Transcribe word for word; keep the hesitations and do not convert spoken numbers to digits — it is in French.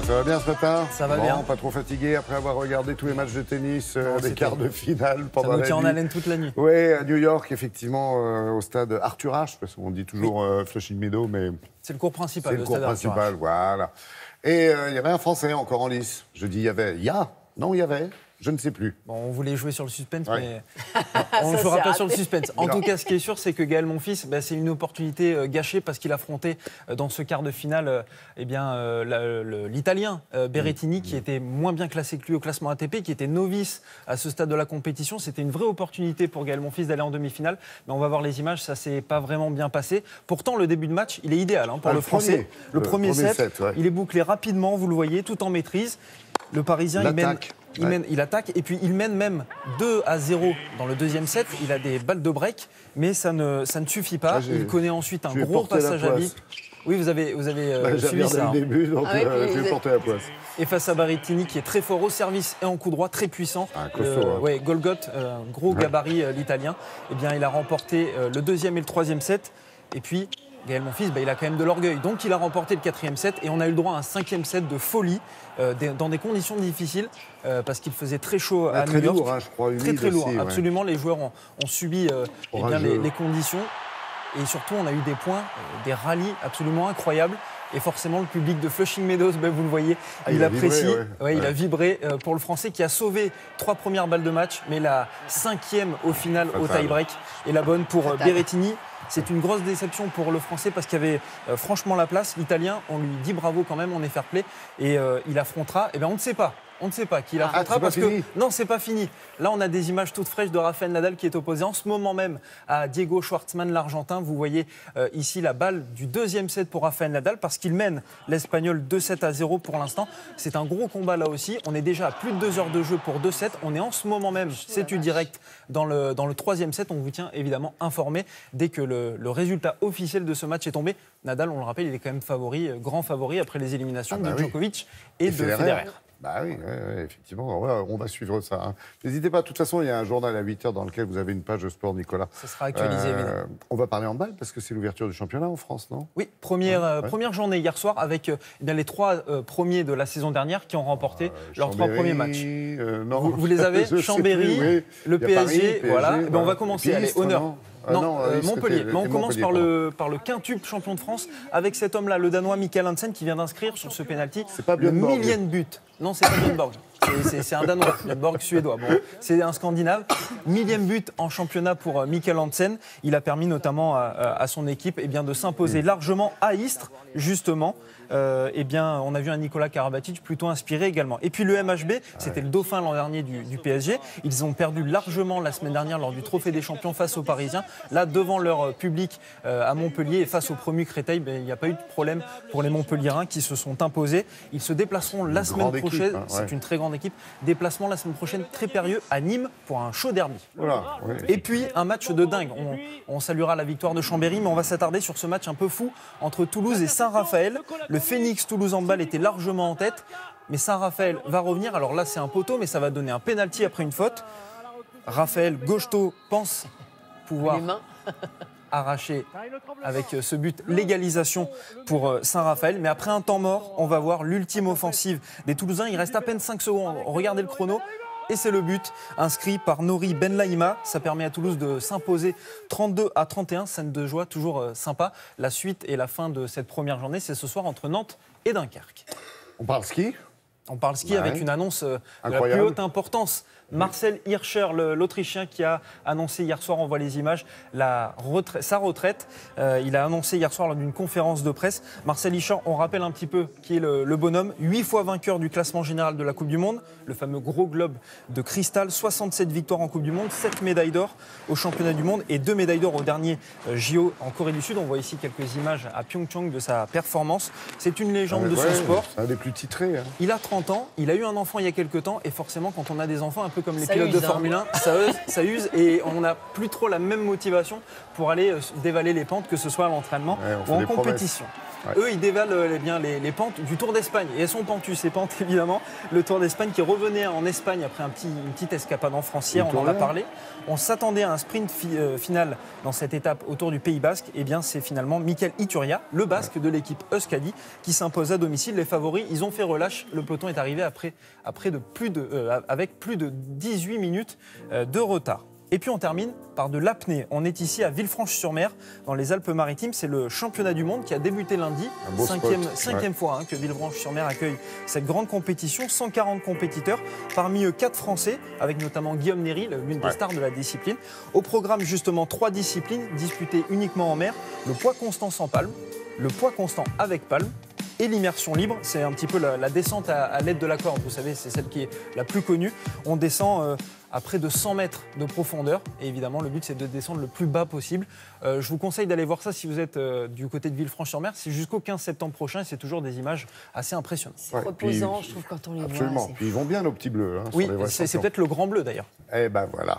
Ça, ça va bien ce matin? Ça va bon, bien. Pas trop fatigué après avoir regardé tous les matchs de tennis, euh, des quarts de finale pendant la nuit. Ça nous tient en haleine toute la nuit. Oui, à New York, effectivement, euh, au stade Arthur Ashe, parce qu'on dit toujours oui. euh, Flushing Meadow, mais... C'est le cours principal. C'est le cours principal, voilà. Et euh, il y avait un Français encore en lice. Je dis il y avait... Il y a Non, il y avait... Je ne sais plus. Bon, on voulait jouer sur le suspense, ouais. mais on ne jouera pas sur le suspense. En non. tout cas, ce qui est sûr, c'est que Gaël Monfils, bah, c'est une opportunité euh, gâchée parce qu'il affrontait euh, dans ce quart de finale euh, eh bien, euh, l'Italien euh, Berrettini, mmh. qui était moins bien classé que lui au classement A T P, qui était novice à ce stade de la compétition. C'était une vraie opportunité pour Gaël Monfils d'aller en demi-finale. Mais on va voir les images, ça ne s'est pas vraiment bien passé. Pourtant, le début de match, il est idéal hein, pour ah, le, le Français. Le, le premier, premier set, set ouais. il est bouclé rapidement, vous le voyez, tout en maîtrise. Le Parisien, il mène... Il, ouais. mène, il attaque et puis il mène même deux à zéro dans le deuxième set. Il a des balles de break, mais ça ne, ça ne suffit pas. Là, il connaît ensuite un gros passage à vide. Oui, vous avez, vous avez bah, suivi ça. J'ai début, donc ah, euh, je vais porter la poisse. Et face à Berrettini, qui est très fort au service et en coup droit, très puissant. Ah, costaud, euh, hein. ouais, Golgoth, euh, gros ouais. gabarit, euh, l'Italien. Eh bien, il a remporté euh, le deuxième et le troisième set. Et puis... Gaël Monfils, bah, il a quand même de l'orgueil. Donc, il a remporté le quatrième set et on a eu le droit à un cinquième set de folie euh, des, dans des conditions difficiles euh, parce qu'il faisait très chaud ah, à New York. Très lourd, hein, je crois. Humide très, très lourd. Aussi, absolument, ouais. les joueurs ont, ont subi euh, eh bien, les, les conditions. Et surtout, on a eu des points, euh, des rallyes absolument incroyables. Et forcément, le public de Flushing Meadows, ben, vous le voyez, ah, il, il apprécie. Vibré, ouais. Ouais, ouais. Il a vibré euh, pour le Français qui a sauvé trois premières balles de match, mais la cinquième au final Fatal. au tie-break est la bonne pour euh, Berrettini. C'est une grosse déception pour le Français parce qu'il y avait euh, franchement la place. L'Italien, on lui dit bravo quand même, on est fair play. Et euh, il affrontera, et bien on ne sait pas. On ne sait pas qui l'affrontera ah, parce que... Non, c'est pas fini. Là, on a des images toutes fraîches de Rafael Nadal qui est opposé en ce moment même à Diego Schwartzmann, l'Argentin. Vous voyez euh, ici la balle du deuxième set pour Rafael Nadal parce qu'il mène l'Espagnol deux sets à zéro pour l'instant. C'est un gros combat là aussi. On est déjà à plus de deux heures de jeu pour deux sets. On est en ce moment même, c'est du direct, dans le, dans le troisième set. On vous tient évidemment informé dès que le, le résultat officiel de ce match est tombé. Nadal, on le rappelle, il est quand même favori, grand favori après les éliminations ah bah de Djokovic oui. et, et de Federer. Federer. Bah oui, ouais, ouais, effectivement, ouais, on va suivre ça. Hein. N'hésitez pas, de toute façon, il y a un journal à huit heures dans lequel vous avez une page de sport, Nicolas. Ça sera actualisé, euh, évidemment. On va parler handball parce que c'est l'ouverture du championnat en France, non? Oui, première, ouais, ouais. première journée hier soir avec euh, eh bien, les trois euh, premiers de la saison dernière qui ont remporté euh, leurs trois premiers matchs. Euh, non, vous, vous les avez Chambéry, oui. le P S G, Paris, P S G, voilà. Ben, on va commencer, pistes, allez, honneur. Non Non, ah non euh, Montpellier. Mais on commence par le, par le quintuple champion de France avec cet homme-là, le Danois Mikael Hansen, qui vient d'inscrire sur ce pénalty le millième but. Non, c'est pas Björnborg. C'est un Danois, Björnborg suédois. Bon, c'est un Scandinave. Millième but en championnat pour Mikkel Hansen. Il a permis notamment à, à son équipe eh bien, de s'imposer largement à Istres, justement. Euh, eh bien, on a vu un Nicolas Karabatic plutôt inspiré également. Et puis le M H B, c'était le dauphin l'an dernier du, du P S G. Ils ont perdu largement la semaine dernière lors du Trophée des Champions face aux Parisiens. Là, devant leur public euh, à Montpellier et face au premier Créteil, ben, il n'y a pas eu de problème pour les Montpelliérains qui se sont imposés. Ils se déplaceront la semaine prochaine. Hein, ouais. C'est une très grande équipe. Déplacement la semaine prochaine, très périlleux, à Nîmes pour un chaud derby. Voilà, ouais. Et puis, un match de dingue. On, on saluera la victoire de Chambéry, mais on va s'attarder sur ce match un peu fou entre Toulouse et Saint-Raphaël. Le Phoenix Toulouse en balle était largement en tête, mais Saint-Raphaël va revenir. Alors là, c'est un poteau, mais ça va donner un pénalty après une faute. Raphaël Gauchetot pense... pouvoir arracher avec ce but l'égalisation pour Saint-Raphaël. Mais après un temps mort, on va voir l'ultime offensive des Toulousains. Il reste à peine cinq secondes. Regardez le chrono. Et c'est le but inscrit par Nori Benlaïma. Ça permet à Toulouse de s'imposer trente-deux à trente et un. Scène de joie toujours sympa. La suite et la fin de cette première journée, c'est ce soir entre Nantes et Dunkerque. On parle ski ? On parle ski ouais. avec une annonce de Incroyable. la plus haute importance. Marcel Hirscher, l'Autrichien qui a annoncé hier soir, on voit les images, la retraite, sa retraite. Euh, il a annoncé hier soir lors d'une conférence de presse. Marcel Hirscher, on rappelle un petit peu qui est le, le bonhomme, huit fois vainqueur du classement général de la Coupe du Monde, le fameux gros globe de cristal, soixante-sept victoires en Coupe du Monde, sept médailles d'or au championnat du monde et deux médailles d'or au dernier J O en Corée du Sud. On voit ici quelques images à Pyeongchang de sa performance. C'est une légende ah de ouais, son sport. Un des plus titrés. Hein. Il a trente ans, il a eu un enfant il y a quelques temps et forcément quand on a des enfants un peu comme les ça pilotes use, de Formule un, hein. ça, use, ça use et on n'a plus trop la même motivation pour aller dévaler les pentes, que ce soit à l'entraînement ouais, ou en compétition. Promesses. Ouais. Eux, ils dévalent eh bien, les, les pentes du Tour d'Espagne. Et elles sont pentues, ces pentes, évidemment. Le Tour d'Espagne qui revenait en Espagne après un petit, une petite escapade en France hier, on en a parlé. On s'attendait à un sprint fi, euh, final dans cette étape autour du Pays Basque. Et eh bien, c'est finalement Mikel Ituria, le Basque ouais. de l'équipe Euskadi, qui s'impose à domicile. Les favoris, ils ont fait relâche. Le peloton est arrivé après, après de plus de, euh, avec plus de dix-huit minutes euh, de retard. Et puis on termine par de l'apnée. On est ici à Villefranche-sur-Mer, dans les Alpes-Maritimes. C'est le championnat du monde qui a débuté lundi. Cinquième, cinquième ouais. fois hein, que Villefranche-sur-Mer accueille cette grande compétition. cent quarante compétiteurs, parmi eux quatre Français, avec notamment Guillaume Néry, l'une des ouais. stars de la discipline. Au programme, justement, trois disciplines disputées uniquement en mer. Le poids constant sans palme, le poids constant avec palme, et l'immersion libre, c'est un petit peu la, la descente à, à l'aide de la corde. Vous savez, c'est celle qui est la plus connue. On descend euh, à près de cent mètres de profondeur. Et évidemment, le but, c'est de descendre le plus bas possible. Euh, je vous conseille d'aller voir ça si vous êtes euh, du côté de Villefranche-sur-Mer. C'est jusqu'au quinze septembre prochain. C'est toujours des images assez impressionnantes. C'est ouais, reposant, puis, je trouve, quand on les absolument. voit. Absolument. Ils vont bien, nos petits bleus. Hein, oui, c'est peut-être le grand bleu, d'ailleurs. Eh ben voilà.